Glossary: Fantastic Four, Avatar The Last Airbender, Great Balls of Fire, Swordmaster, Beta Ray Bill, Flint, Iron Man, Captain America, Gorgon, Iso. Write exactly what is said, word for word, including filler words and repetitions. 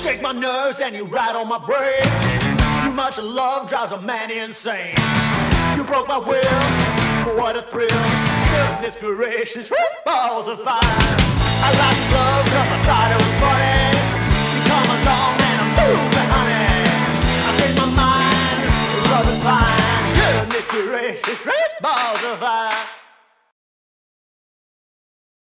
shake my nerves and you ride on my brain. Too much love drives a man insane. You broke my will, what a thrill. Goodness gracious, great balls of fire. I like love cause I thought it was funny. You come along and I'm moving, honey. I change my mind, love is fine. Goodness gracious, great balls of fire.